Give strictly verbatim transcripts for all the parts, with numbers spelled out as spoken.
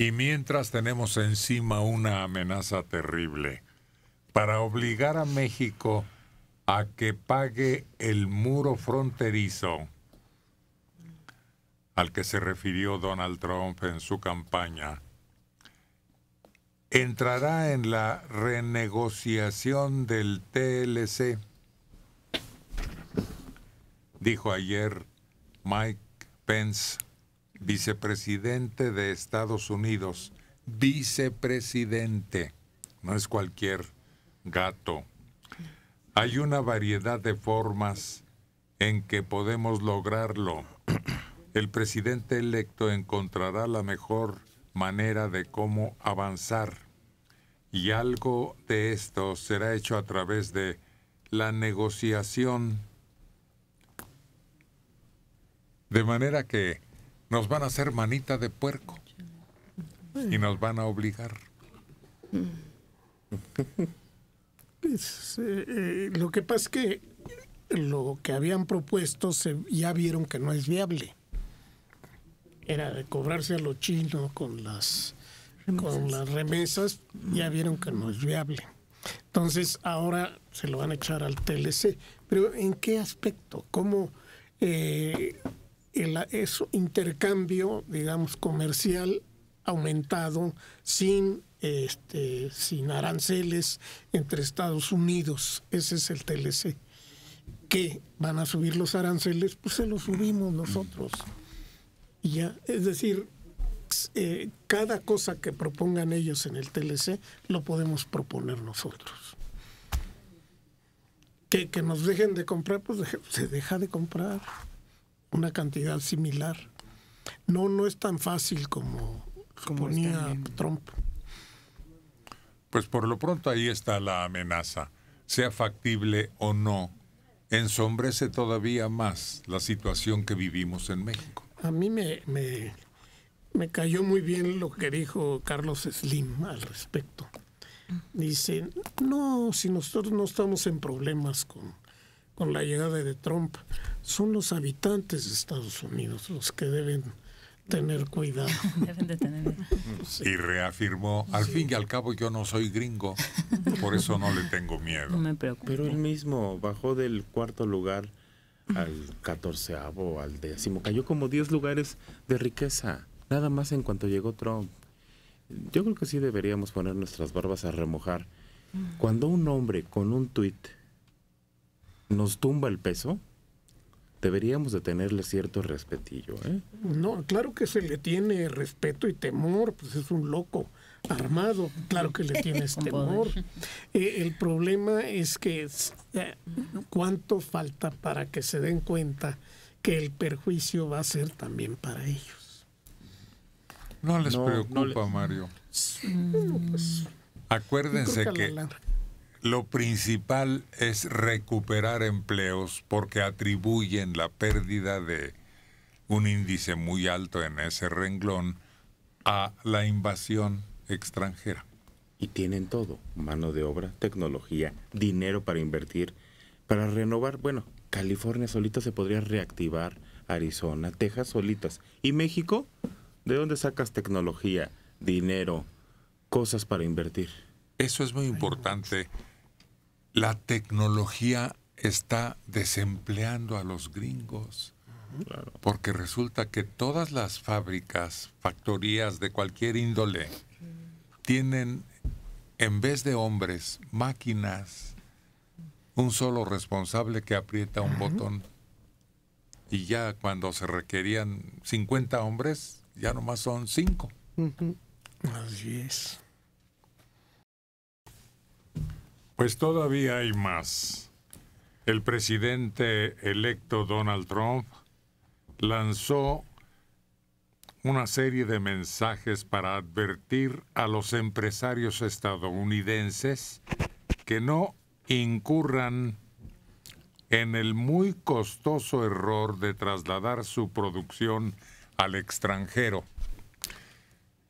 Y mientras tenemos encima una amenaza terrible para obligar a México a que pague el muro fronterizo al que se refirió Donald Trump en su campaña, entrará en la renegociación del T L C, dijo ayer Mike Pence, vicepresidente de Estados Unidos, vicepresidente, no es cualquier gato. Hay una variedad de formas en que podemos lograrlo. El presidente electo encontrará la mejor manera de cómo avanzar, y algo de esto será hecho a través de la negociación, de manera que nos van a hacer manita de puerco y nos van a obligar. Es, eh, eh, lo que pasa es que lo que habían propuesto se, ya vieron que no es viable. Era de cobrarse a lo chino con las, con las remesas, ya vieron que no es viable. Entonces ahora se lo van a echar al T L C. Pero ¿en qué aspecto? ¿Cómo...? Eh, El, es intercambio, digamos, comercial aumentado sin, este, sin aranceles entre Estados Unidos. Ese es el T L C. ¿Qué? ¿Van a subir los aranceles? Pues se los subimos nosotros. Y ya, es decir, eh, cada cosa que propongan ellos en el T L C lo podemos proponer nosotros. ¿Que, que nos dejen de comprar? Pues deje, se deja de comprar una cantidad similar. No, no es tan fácil como, como ponía Trump. Pues por lo pronto ahí está la amenaza. Sea factible o no, ensombrece todavía más la situación que vivimos en México. A mí me, me, me cayó muy bien lo que dijo Carlos Slim al respecto. Dice, no, si nosotros no estamos en problemas con... con la llegada de Trump, son los habitantes de Estados Unidos los que deben tener cuidado. Deben de tener cuidado. Sí. Y reafirmó, al sí. fin y al cabo yo no soy gringo, por eso no le tengo miedo. No me preocupo. Pero él mismo bajó del cuarto lugar al catorceavo, al décimo, cayó como diez lugares de riqueza, nada más en cuanto llegó Trump. Yo creo que sí deberíamos poner nuestras barbas a remojar. Cuando un hombre con un tuit nos tumba el peso, deberíamos de tenerle cierto respetillo, ¿eh? No, claro que se le tiene respeto y temor, pues es un loco armado, claro que le tienes temor. Eh, el problema es que es, eh, cuánto falta para que se den cuenta que el perjuicio va a ser también para ellos. No les no, preocupa, no les... Mario. Bueno, pues, acuérdense que... que... La... Lo principal es recuperar empleos, porque atribuyen la pérdida de un índice muy alto en ese renglón a la invasión extranjera. Y tienen todo, mano de obra, tecnología, dinero para invertir, para renovar. Bueno, California solita se podría reactivar, Arizona, Texas solitas. ¿Y México? ¿De dónde sacas tecnología, dinero, cosas para invertir? Eso es muy importante. La tecnología está desempleando a los gringos, claro, porque resulta que todas las fábricas, factorías de cualquier índole, tienen, en vez de hombres, máquinas, un solo responsable que aprieta un botón. Y ya cuando se requerían cincuenta hombres, ya nomás son cinco. Así es. Pues todavía hay más. El presidente electo Donald Trump lanzó una serie de mensajes para advertir a los empresarios estadounidenses que no incurran en el muy costoso error de trasladar su producción al extranjero.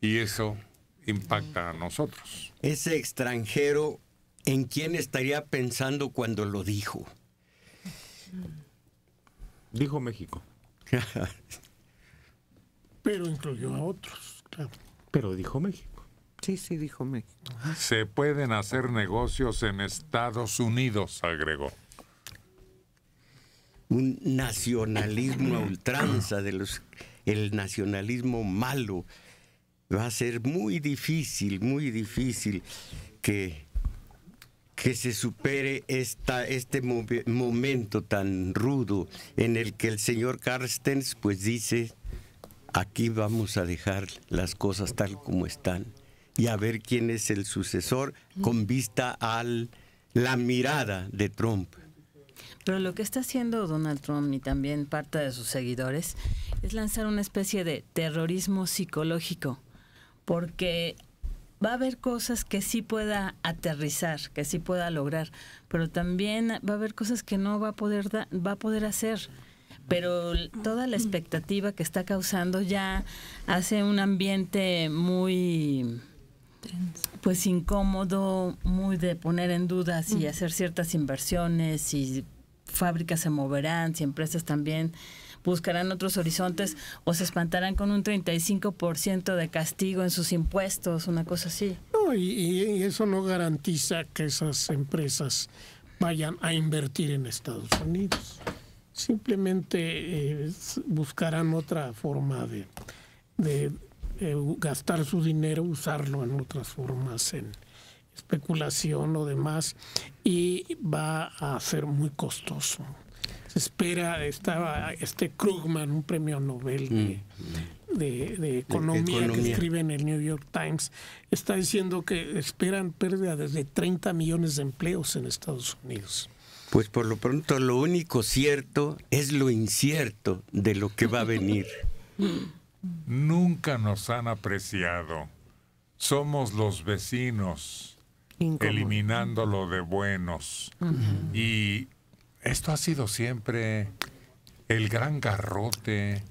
Y eso impacta a nosotros. Ese extranjero... ¿En quién estaría pensando cuando lo dijo? Dijo México. Pero incluyó a otros, claro. Pero dijo México. Sí, sí, dijo México. Se pueden hacer negocios en Estados Unidos, agregó. Un nacionalismo a ultranza, de los, el nacionalismo malo. Va a ser muy difícil, muy difícil que, que se supere esta, este move, momento tan rudo en el que el señor Carstens pues dice, aquí vamos a dejar las cosas tal como están y a ver quién es el sucesor con vista a la mirada de Trump. Pero lo que está haciendo Donald Trump y también parte de sus seguidores es lanzar una especie de terrorismo psicológico, porque va a haber cosas que sí pueda aterrizar, que sí pueda lograr, pero también va a haber cosas que no va a poder da, va a poder hacer. Pero toda la expectativa que está causando ya hace un ambiente muy... pues incómodo, muy de poner en duda si hacer ciertas inversiones, si fábricas se moverán, si empresas también buscarán otros horizontes o se espantarán con un treinta y cinco por ciento de castigo en sus impuestos, una cosa así. No, y, y eso no garantiza que esas empresas vayan a invertir en Estados Unidos. Simplemente eh, buscarán otra forma de... de Eh, gastar su dinero, usarlo en otras formas, en especulación o demás, y va a ser muy costoso. Se espera, estaba este Krugman, un premio Nobel de, de, de, economía, de economía que escribe en el New York Times, está diciendo que esperan pérdidas de treinta millones de empleos en Estados Unidos. Pues por lo pronto lo único cierto es lo incierto de lo que va a venir. Nunca nos han apreciado. Somos los vecinos, incomodante, eliminándolo de buenos. Uh-huh. Y esto ha sido siempre el gran garrote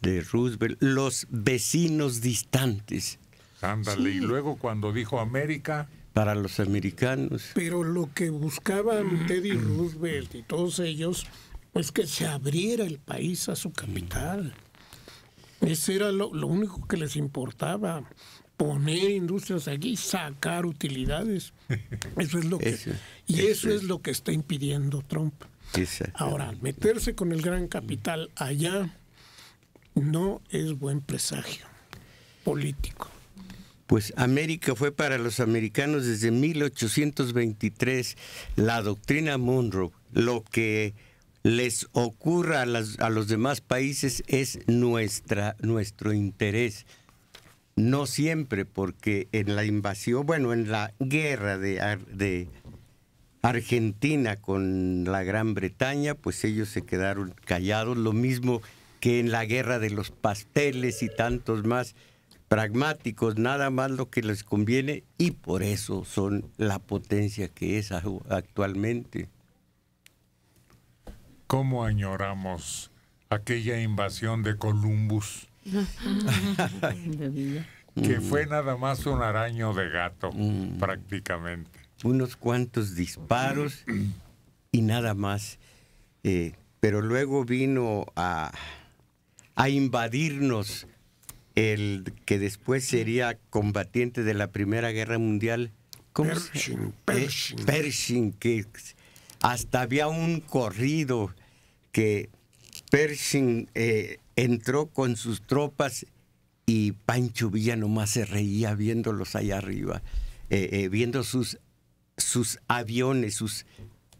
de Roosevelt, los vecinos distantes. Ándale, sí. Y luego cuando dijo América... para los americanos. Pero lo que buscaban Teddy Roosevelt y todos ellos, pues que se abriera el país a su capital. Eso era lo, lo único que les importaba, poner industrias aquí, sacar utilidades. Eso es lo que eso, y eso, eso es lo que está impidiendo Trump. Ahora, al meterse con el gran capital allá no es buen presagio político. Pues América fue para los americanos desde mil ochocientos veintitrés la doctrina Monroe. Lo que les ocurra a, las, a los demás países es nuestra, nuestro interés. No siempre, porque en la invasión, bueno, en la guerra de, de Argentina con la Gran Bretaña, pues ellos se quedaron callados, lo mismo que en la guerra de los pasteles y tantos más, pragmáticos, nada más lo que les conviene, y por eso son la potencia que es actualmente. ¿Cómo añoramos aquella invasión de Columbus? Que fue nada más un araño de gato, mm. prácticamente. Unos cuantos disparos y nada más. Eh, pero luego vino a, a invadirnos el que después sería combatiente de la Primera Guerra Mundial. ¿Cómo Pershing, Pershing. Eh, Pershing, que hasta había un corrido... que Pershing eh, entró con sus tropas y Pancho Villa nomás se reía viéndolos allá arriba, eh, eh, viendo sus, sus aviones, sus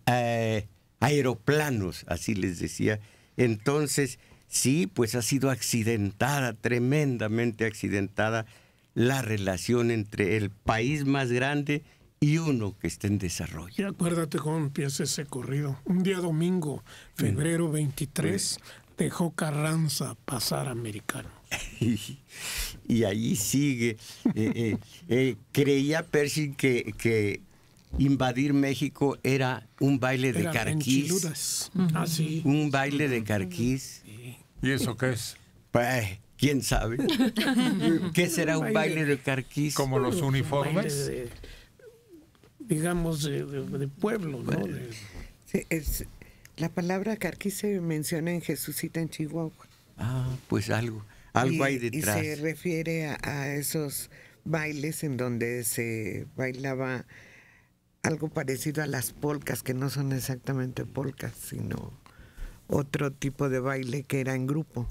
eh, aeroplanos, así les decía. Entonces, sí, pues ha sido accidentada, tremendamente accidentada, la relación entre el país más grande y uno que está en desarrollo. Y acuérdate cómo empieza ese corrido. Un día domingo, febrero veintitrés, dejó Carranza pasar americano. Y, y allí sigue. Eh, eh, eh, creía Pershing que, que invadir México era un baile de carquís. Ah, sí. Un baile de carquís. ¿Y eso qué es? Pues... ¿quién sabe? ¿Qué será un baile de carquís? ¿Como los uniformes? Digamos, de, de, de pueblo, ¿no? Sí, es, la palabra carquí se menciona en Jesucita en Chihuahua. Ah, pues algo, Algo hay detrás. Y se refiere a, a esos bailes en donde se bailaba algo parecido a las polcas, que no son exactamente polcas, sino otro tipo de baile que era en grupo.